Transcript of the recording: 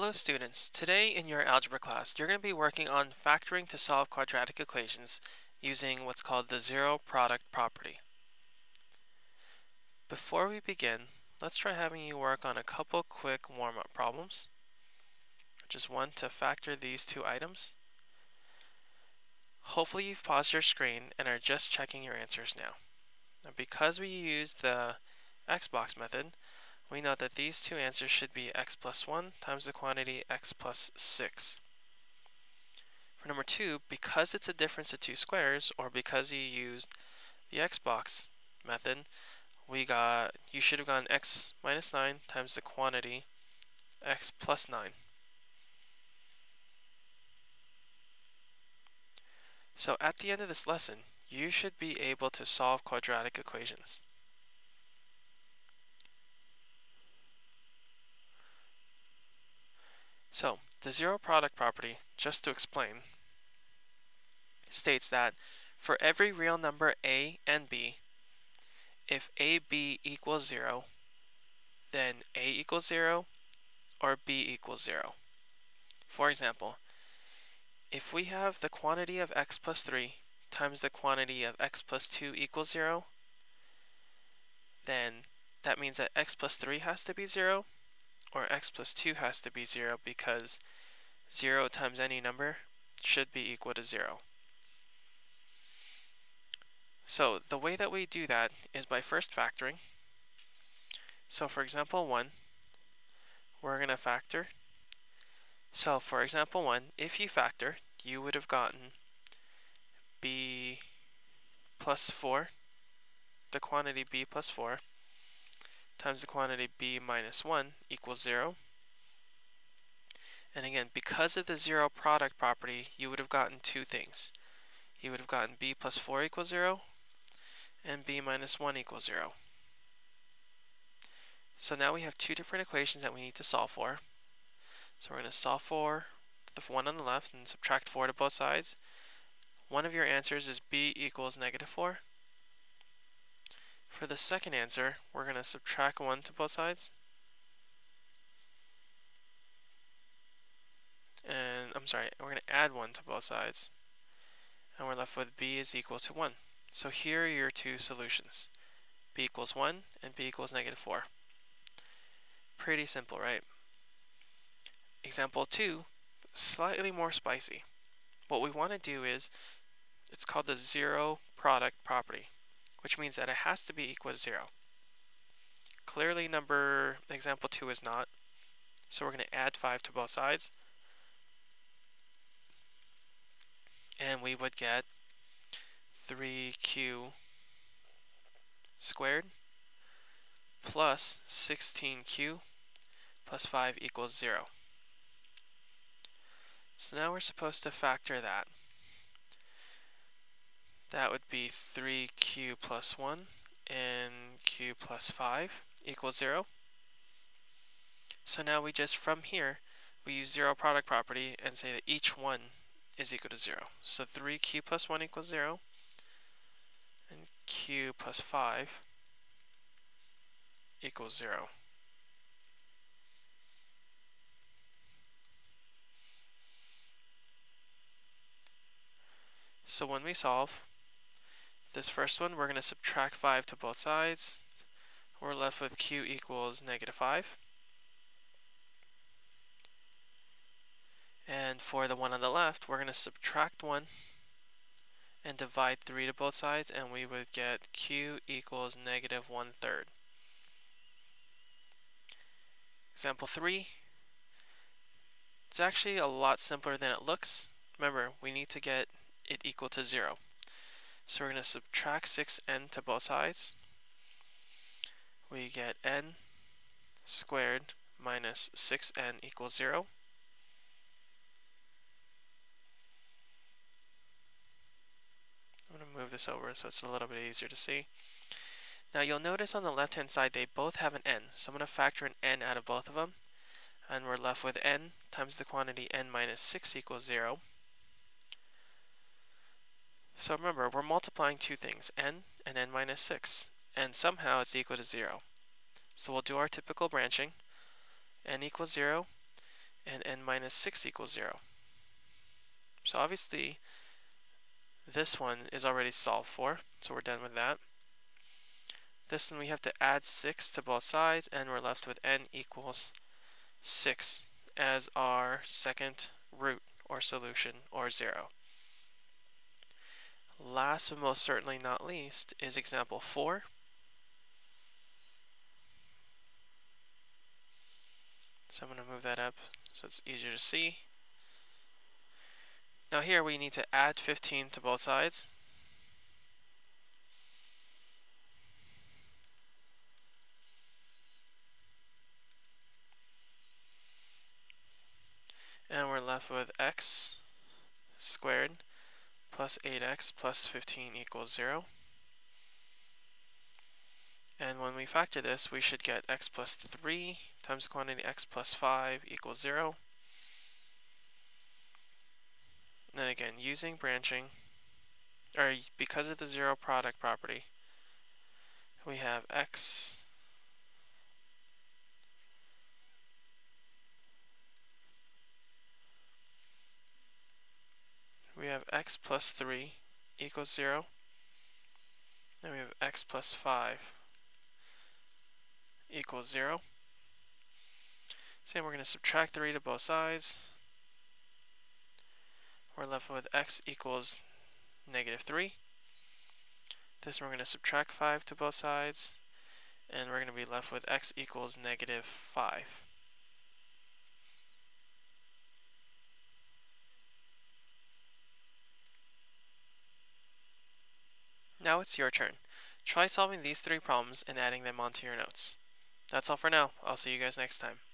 Hello students, today in your algebra class you're going to be working on factoring to solve quadratic equations using what's called the zero product property. Before we begin, let's try having you work on a couple quick warm-up problems, which is one to factor these two items. Hopefully you've paused your screen and are just checking your answers now. Now because we used the Xbox method, we know that these two answers should be x plus 1 times the quantity x plus 6. For number 2, because it's a difference of two squares, or because you used the Xbox method, you should have gotten x minus 9 times the quantity x plus 9. So at the end of this lesson, you should be able to solve quadratic equations. So, the zero product property, just to explain, states that for every real number a and b, if ab equals 0, then a equals 0 or b equals 0. For example, if we have the quantity of x plus 3 times the quantity of x plus 2 equals 0, then that means that x plus 3 has to be 0, or x plus 2 has to be 0 because 0 times any number should be equal to 0. So the way that we do that is by first factoring. So for example 1, we're going to factor. So for example 1, if you factor, you would have gotten b plus 4, the quantity b plus 4, times the quantity b minus 1 equals 0. And again, because of the zero product property, you would have gotten two things. You would have gotten b plus 4 equals 0 and b minus 1 equals 0. So now we have two different equations that we need to solve for. So we're going to solve for the one on the left and subtract 4 to both sides. One of your answers is b equals negative 4. For the second answer, we're going to subtract 1 to both sides. And, we're going to add 1 to both sides. And we're left with b is equal to 1. So here are your two solutions. B equals 1 and b equals negative 4. Pretty simple, right? Example 2, slightly more spicy. What we want to do is, it's called the zero product property, which means that it has to be equal to 0. Clearly example 2 is not, so we're going to add 5 to both sides. And we would get 3q squared plus 16q plus 5 equals 0. So now we're supposed to factor that. That would be 3q plus 1 and q plus 5 equals 0. So now we just, from here, we use zero product property and say that each one is equal to 0. So 3q plus 1 equals 0 and q plus 5 equals 0. So when we solve this first one, we're going to subtract 5 to both sides. We're left with q equals negative 5. And for the one on the left, we're going to subtract 1 and divide 3 to both sides, and we would get q equals negative 1/3. Example 3. It's actually a lot simpler than it looks. Remember, we need to get it equal to 0. So we're going to subtract 6n to both sides. We get n squared minus 6n equals 0. I'm going to move this over so it's a little bit easier to see. Now you'll notice on the left hand side they both have an n, so I'm going to factor an n out of both of them, and we're left with n times the quantity n minus 6 equals 0. So remember, we're multiplying two things, n and n minus 6, and somehow it's equal to 0. So we'll do our typical branching. n equals 0, and n minus 6 equals 0. So obviously this one is already solved for, so we're done with that. This one we have to add 6 to both sides, and we're left with n equals 6 as our second root or solution, or 0. Last but most certainly not least is example 4. So I'm going to move that up so it's easier to see. Now here we need to add 15 to both sides. And we're left with x squared plus 8x plus 15 equals 0. And when we factor this, we should get x plus 3 times the quantity x plus 5 equals 0. And then again, using branching, or because of the zero product property, we have x plus 3 equals 0, and we have x plus 5 equals 0. So we're going to subtract 3 to both sides. We're left with x equals negative 3. This we're going to subtract 5 to both sides, and we're going to be left with x equals negative 5. Now it's your turn. Try solving these three problems and adding them onto your notes. That's all for now. I'll see you guys next time.